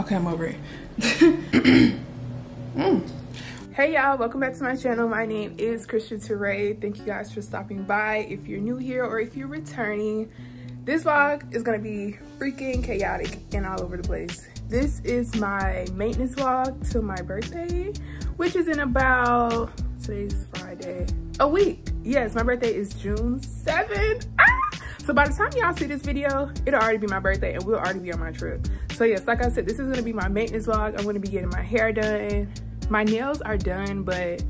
Okay, I'm over it. Hey y'all, welcome back to my channel. My name is Kristian Terè. Thank you guys for stopping by. If you're new here or if you're returning, this vlog is gonna be freaking chaotic and all over the place. This is my maintenance vlog to my birthday, which is in about, today's Friday, a week. Yes, my birthday is June 7th. So by the time y'all see this video, it'll already be my birthday and we'll already be on my trip. So yes, like I said, this is gonna be my maintenance vlog. I'm gonna be getting my hair done. My nails are done, but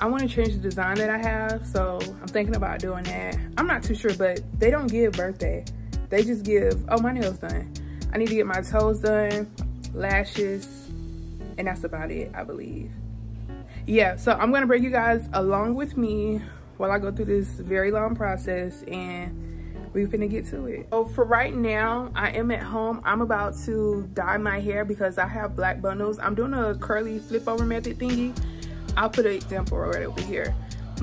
I want to change the design that I have, so I'm thinking about doing that. I'm not too sure, but they don't give birthday. They just give, oh, my nails done. I need to get my toes done, lashes, and that's about it, I believe. Yeah, so I'm going to bring you guys along with me while I go through this very long process, and we're going to get to it. So for right now, I am at home. I'm about to dye my hair because I have black bundles. I'm doing a curly flip over method thingy. I'll put an example right over here.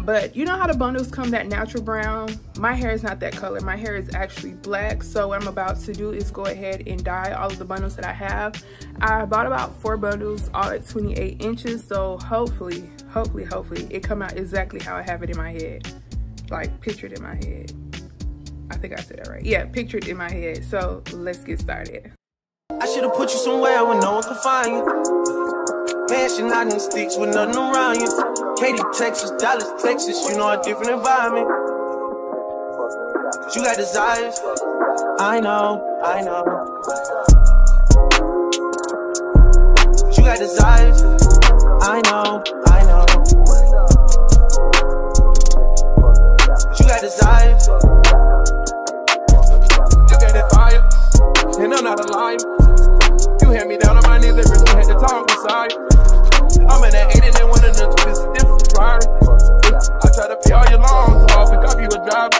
But you know how the bundles come that natural brown? My hair is not that color. My hair is actually black. So what I'm about to do is go ahead and dye all of the bundles that I have. I bought about 4 bundles, all at 28 inches. So hopefully it come out exactly how I have it in my head. Like pictured in my head. I think I said that right. Yeah, pictured in my head. So let's get started. I should have put you somewhere where no one could find you. Passion out in sticks with nothing around you. Katy, Texas, Dallas, Texas, you know, a different environment. You got desires, I know, I know. You got desires, I know, I know. You got desires. You got that fire, and I'm not a liar. You had me down on my knees every time I had to talk beside. I'm in that 80 and one of the twisted different priority. I try to pay all your loans, so I'll pick up you a driver.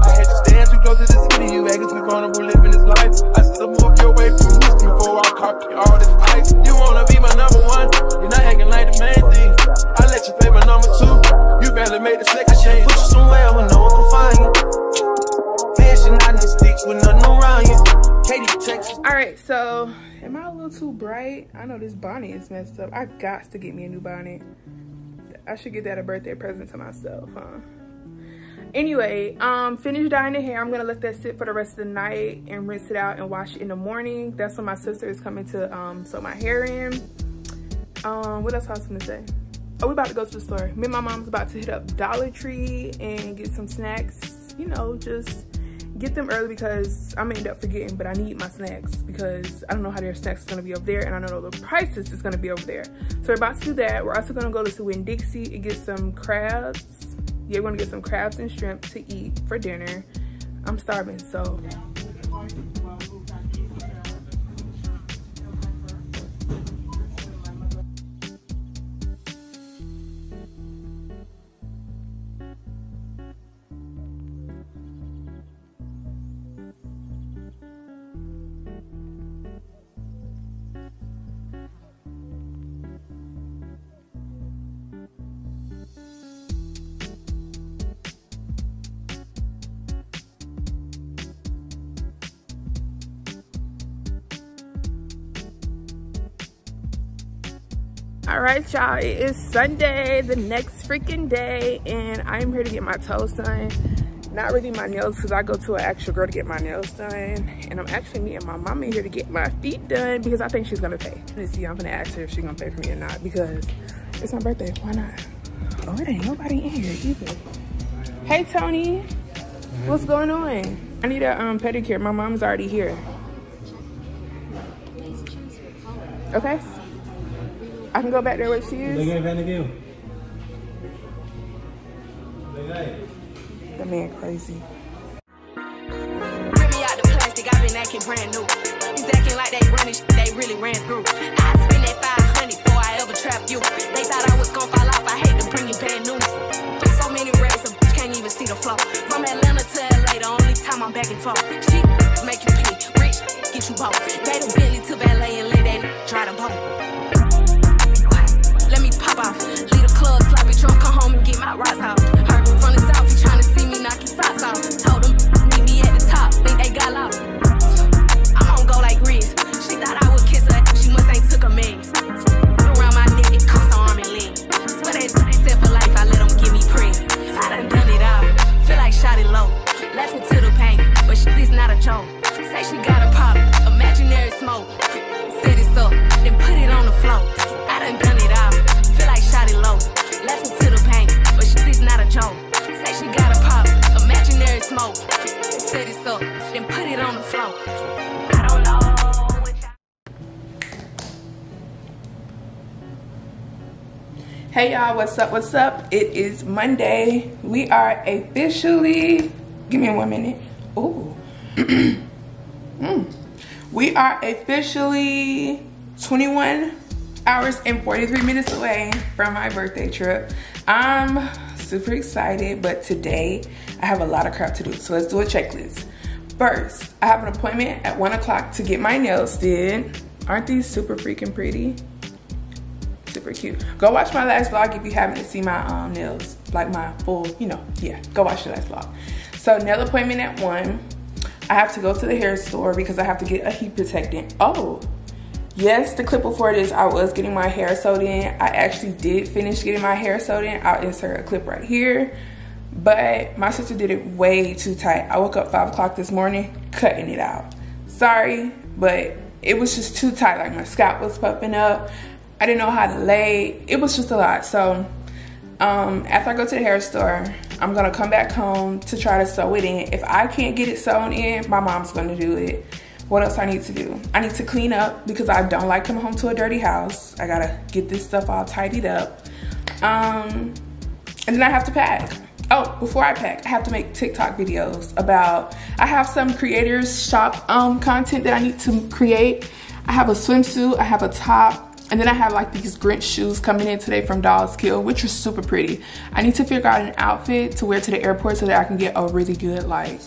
I had to stand too close to the city, you acting too vulnerable living this life. I still moved your way from this before I copy all this ice. You wanna be my number one, you're not acting like the main thing. I let you play my number 2, you barely made the second change. Put you somewhere where no one can find you. Passion out in sticks with nothing around you. Katy, Texas. Alright, so am I a little too bright? I know this bonnet is messed up. I got to get me a new bonnet. I should get that a birthday present to myself, huh? Anyway, finished dyeing the hair. I'm gonna let that sit for the rest of the night and rinse it out and wash it in the morning. That's when my sister is coming to sew my hair in. What else I was gonna say? Oh, we about to go to the store. Me and my mom's about to hit up Dollar Tree and get some snacks. You know, just get them early because I'm gonna end up forgetting, but I need my snacks because I don't know how their snacks is gonna be over there, and I know the prices is gonna be over there. So we're about to do that. We're also gonna go to Winn-Dixie and get some crabs. Yeah, we're gonna get some crabs and shrimp to eat for dinner. I'm starving, so. All right, y'all, it is Sunday, the next freaking day, and I'm here to get my toes done. Not really my nails, because I go to an actual girl to get my nails done, and I'm actually meeting my mama here to get my feet done because I think she's gonna pay. Let's see, I'm gonna ask her if she's gonna pay for me or not because it's my birthday, why not? Oh, it ain't nobody in here either. Hey, Tony, what's going on? I need a pedicure, my mom's already here. Okay. I can go back there where she is. That man crazy. Rip me out the plastic, I've been acting brand new. He's acting like they running shit they really ran through. I spent that 500 before I ever trapped you. They thought I was gonna fall off, I hate them bringing bad news. So many rats, a bitch can't even see the flow. From Atlanta to LA, the only time I'm back and forth. She make you pay, rich, get you both. They done Bentley to LA and let that try to bump. Off. Lead a club, sloppy drunk, come home and get my rocks off. Heard from the south, he trying to see me knock his socks off. Told him, meet me at the top, think they got lost. I'm on go like Riz, she thought I would kiss not a joke. She say she got a problem, imaginary smoke. Set it up, then put it on the floor. I done it all, feel like shot it low. Left into the pain, but she's not a joke. She say she got a problem, imaginary smoke. Set it up, then put it on the floor. I don't know. Hey y'all, what's up, what's up? It is Monday. We are officially, give me 1 minute. Ooh. We are officially 21 hours and 43 minutes away from my birthday trip. I'm super excited, but today I have a lot of crap to do. So let's do a checklist. First, I have an appointment at 1 o'clock to get my nails did. Aren't these super freaking pretty? Super cute. Go watch my last vlog if you haven't seen my nails, like my full, you know, yeah, go watch the last vlog. So nail appointment at 1. I have to go to the hair store because I have to get a heat protectant. Oh yes, the clip before this I was getting my hair sewed in. I actually did finish getting my hair sewed in. I'll insert a clip right here, but my sister did it way too tight. I woke up 5 o'clock this morning cutting it out. Sorry, but it was just too tight. Like my scalp was puffing up. I didn't know how to lay. It was just a lot. So after I go to the hair store, I'm gonna come back home to try to sew it in. If I can't get it sewn in, my mom's gonna do it. What else I need to do? I need to clean up because I don't like coming home to a dirty house. I gotta get this stuff all tidied up. And then I have to pack. Oh, before I pack, I have to make TikTok videos about, I have some creators shop content that I need to create. I have a swimsuit, I have a top, and then I have like these Grinch shoes coming in today from Dolls Kill, which are super pretty. I need to figure out an outfit to wear to the airport so that I can get a really good, like,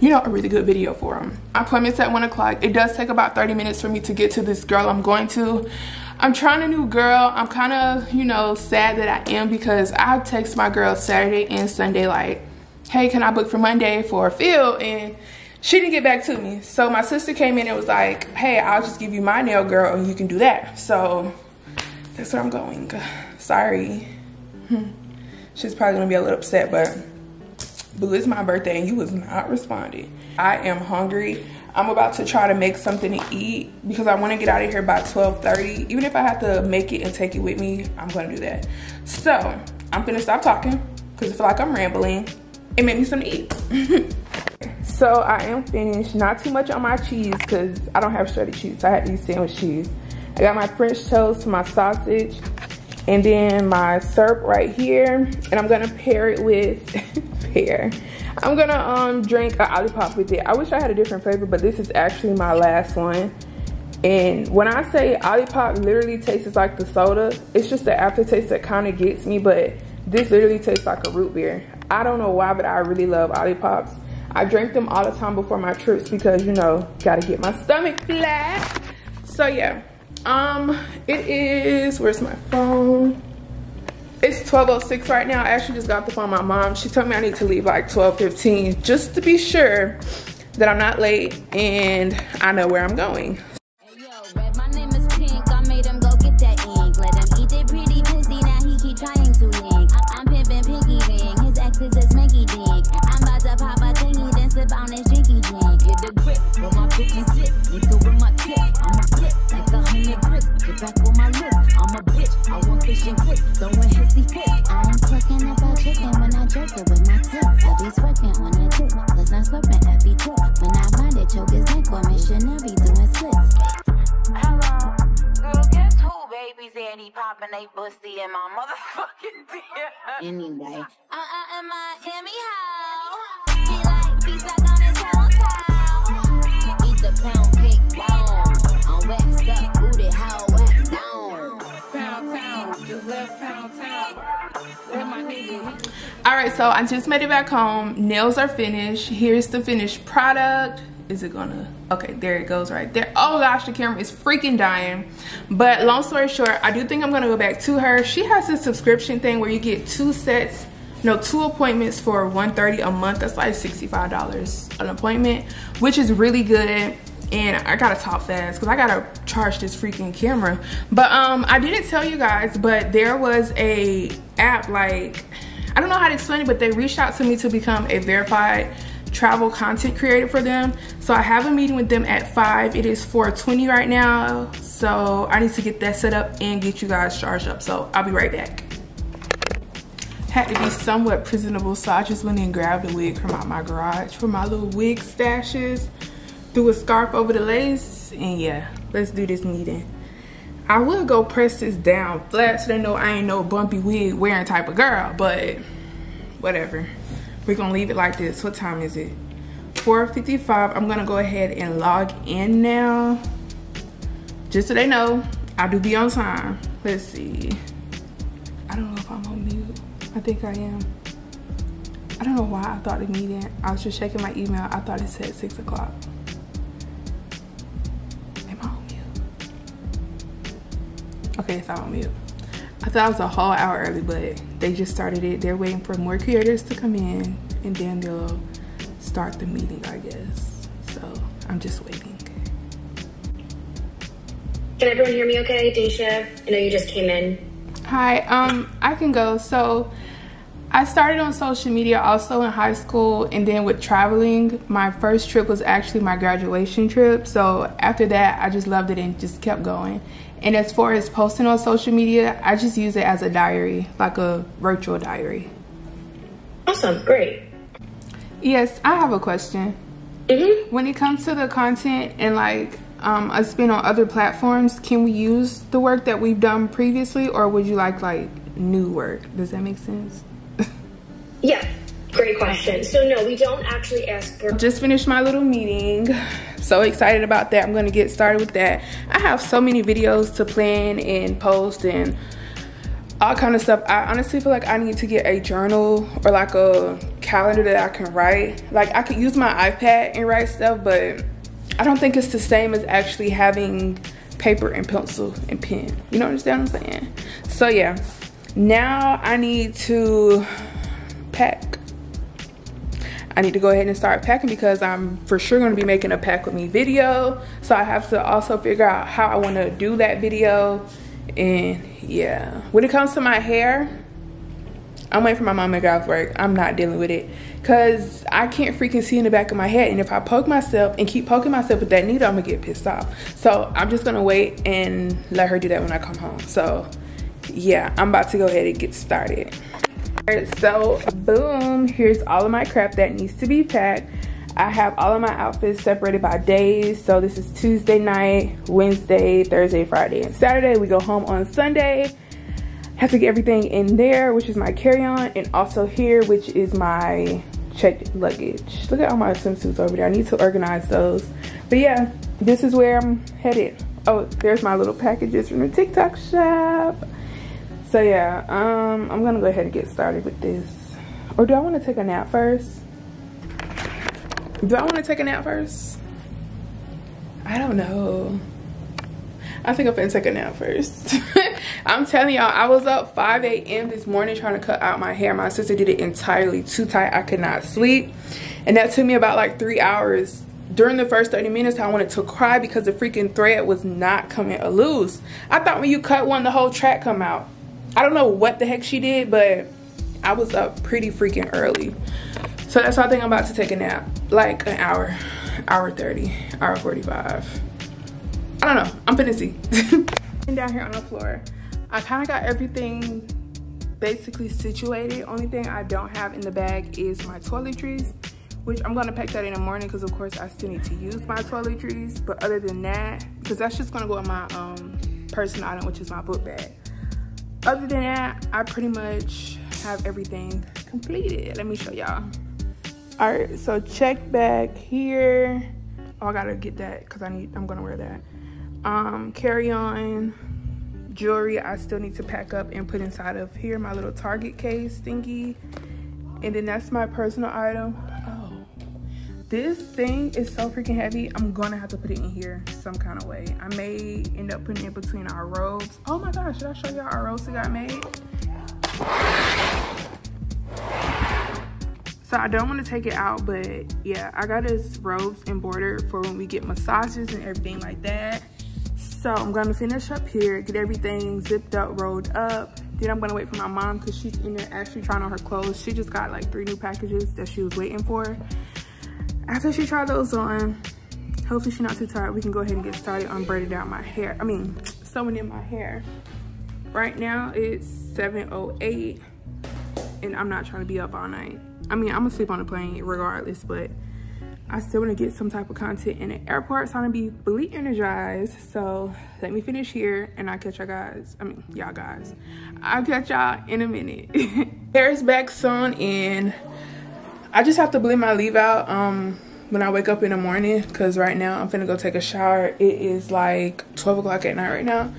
you know, a really good video for them. My appointment's at 1 o'clock. It does take about 30 minutes for me to get to this girl I'm going to. I'm trying a new girl. I'm kind of, you know, sad that I am because I text my girl Saturday and Sunday like, hey, can I book for Monday for a field? And she didn't get back to me. So my sister came in and was like, hey, I'll just give you my nail girl and you can do that. So that's where I'm going. Sorry. She's probably gonna be a little upset, but it's my birthday and you was not responding. I am hungry. I'm about to try to make something to eat because I wanna get out of here by 12:30. Even if I have to make it and take it with me, I'm gonna do that. So I'm gonna stop talking because I feel like I'm rambling. It made me something to eat. So I am finished, not too much on my cheese because I don't have shredded cheese, so I had to use sandwich cheese. I got my French toast, my sausage, and then my syrup right here. And I'm gonna pair it with pear. I'm gonna drink an Olipop with it. I wish I had a different flavor, but this is actually my last one. And when I say Olipop literally tastes like the soda, it's just the aftertaste that kind of gets me, but this literally tastes like a root beer. I don't know why, but I really love Olipops. I drink them all the time before my trips because, you know, gotta get my stomach flat. So yeah, it is, where's my phone? It's 12:06 right now. I actually just got the phone from my mom. She told me I need to leave like 12:15 just to be sure that I'm not late and I know where I'm going. Anyway, in Miami house, he like be stuck on his hometown. Eat the pound cake bone, I'm waxed up, booted, how waxed down. Pound town, just left pound town. Where my nigga? All right, so I just made it back home. Nails are finished. Here's the finished product. Is it gonna? Okay, there it goes right there. Oh gosh, the camera is freaking dying. But long story short, I do think I'm gonna go back to her. She has this subscription thing where you get two appointments for $130 a month. That's like $65 an appointment, which is really good. And I gotta talk fast because I gotta charge this freaking camera. But I didn't tell you guys, but there was a app, like, I don't know how to explain it, but they reached out to me to become a verified travel content created for them. So I have a meeting with them at 5. It is 4:20 right now, so I need to get that set up and get you guys charged up. So I'll be right back. Had to be somewhat presentable, so I just went and grabbed a wig from out my garage for my little wig stashes. Threw a scarf over the lace, and yeah, let's do this meeting. I will go press this down flat so they know I ain't no bumpy wig wearing type of girl, but whatever. We're gonna leave it like this. What time is it? 4:55. I'm gonna go ahead and log in now. Just so they know, I do be on time. Let's see. I don't know if I'm on mute. I think I am. I don't know why I thought the meeting. I was just checking my email. I thought it said 6 o'clock. Am I on mute? Okay, it's not on mute. I thought it was a whole hour early, but they just started it. They're waiting for more creators to come in, and then they'll start the meeting, I guess. So I'm just waiting. Can everyone hear me okay, Deisha? I know you just came in. Hi, I can go. So I started on social media also in high school, and then with traveling, my first trip was actually my graduation trip. So after that, I just loved it and just kept going. And as far as posting on social media, I just use it as a diary, like a virtual diary. Awesome, great. Yes, I have a question. Mm-hmm. When it comes to the content and like us being on other platforms, can we use the work that we've done previously, or would you like new work? Does that make sense? Yeah, great question. So no, we don't actually ask for. Just finished my little meeting. So excited about that. I'm gonna get started with that. I have so many videos to plan and post and all kind of stuff. I honestly feel like I need to get a journal or like a calendar that I can write. Like I could use my iPad and write stuff, but I don't think it's the same as actually having paper and pencil and pen. You know, understand what I'm saying? So yeah, now I need to pack. I need to go ahead and start packing because I'm for sure going to be making a pack with me video, so I have to also figure out how I want to do that video. And yeah, when it comes to my hair, I'm waiting for my mom to get off work. I'm not dealing with it because I can't freaking see in the back of my head, and if I poke myself and keep poking myself with that needle, I'm gonna get pissed off. So I'm just gonna wait and let her do that when I come home. So yeah, I'm about to go ahead and get started. So boom, here's all of my crap that needs to be packed. I have all of my outfits separated by days. So this is Tuesday night, Wednesday, Thursday, Friday, and Saturday. We go home on Sunday. Have to get everything in there, which is my carry-on, and also here, which is my checked luggage. Look at all my swimsuits over there. I need to organize those. But yeah, this is where I'm headed. Oh, there's my little packages from the TikTok shop. So yeah, I'm gonna go ahead and get started with this. Or do I wanna take a nap first? Do I wanna take a nap first? I don't know. I think I'm gonna take a nap first. I'm telling y'all, I was up 5 a.m. this morning trying to cut out my hair. My sister did it entirely too tight, I could not sleep. And that took me about like 3 hours. During the first 30 minutes, I wanted to cry because the freaking thread was not coming loose. I thought when you cut one, the whole track come out. I don't know what the heck she did, but I was up pretty freaking early. So that's why I think I'm about to take a nap. Like an hour, hour 30, hour 45. I don't know, I'm finna see. And down here on the floor, I kinda got everything basically situated. Only thing I don't have in the bag is my toiletries, which I'm gonna pack that in the morning because of course I still need to use my toiletries. But other than that, because that's just gonna go in my personal item, which is my book bag. Other than that, I pretty much have everything completed. Let me show y'all. All right, so check bag here. Oh, I gotta get that because I'm gonna wear that. Carry on, jewelry I still need to pack up and put inside of here, my little Target case thingy. And then that's my personal item. Oh, this thing is so freaking heavy. I'm gonna have to put it in here some kind of way. I may end up putting it in between our robes. Oh my gosh, should I show y'all our robes that got made? So I don't want to take it out, but yeah, I got us robes embroidered for when we get massages and everything like that. So I'm gonna finish up here, get everything zipped up, rolled up. Then I'm gonna wait for my mom because she's in there actually trying on her clothes. She just got like 3 new packages that she was waiting for. After she tried those on, hopefully she's not too tired, we can go ahead and get started on braiding out my hair. I mean, sewing in my hair. Right now it's 7:08 and I'm not trying to be up all night. I mean, I'm gonna sleep on the plane regardless, but I still wanna get some type of content in the airport, so I'm gonna be fully energized. So let me finish here and I'll catch y'all guys. I mean, y'all guys. I'll catch y'all in a minute. Hair is back sewn in. I just have to blend my leave out when I wake up in the morning, cause right now I'm finna go take a shower. It is like 12 o'clock at night right now.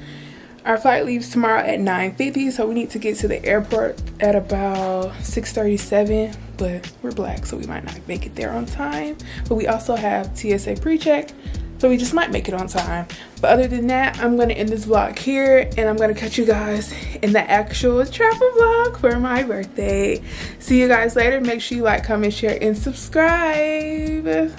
Our flight leaves tomorrow at 9:50, so we need to get to the airport at about 6:37, but we're black, so we might not make it there on time. But we also have TSA PreCheck, so we just might make it on time. But other than that, I'm gonna end this vlog here, and I'm gonna catch you guys in the actual travel vlog for my birthday. See you guys later. Make sure you like, comment, share, and subscribe.